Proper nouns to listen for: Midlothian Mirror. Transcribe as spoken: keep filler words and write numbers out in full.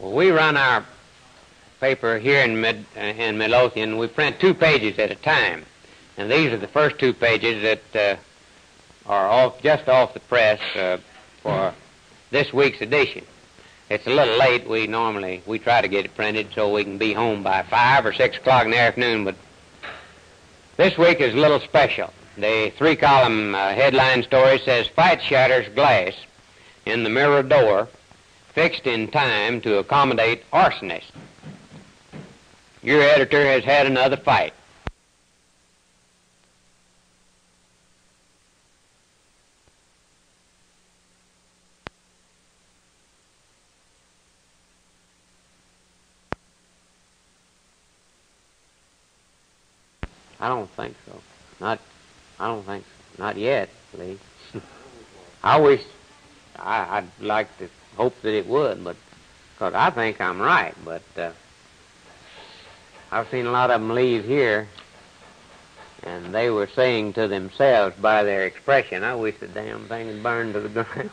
Well, we run our paper here in, Mid, uh, in Midlothian. We print two pages at a time. And these are the first two pages that uh, are off, just off the press uh, for this week's edition. It's a little late. We normally, we try to get it printed so we can be home by five or six o'clock in the afternoon, but this week is a little special. The three-column uh, headline story says, "Fight shatters glass in the mirror door, fixed in time to accommodate arsonist." Your editor has had another fight. I don't think so. Not, I don't think so. Not yet, at least. I wish, I, I'd like to hope that it would, but, because I think I'm right, but uh, I've seen a lot of them leave here, and they were saying to themselves by their expression, I wish the damn thing had burned to the ground.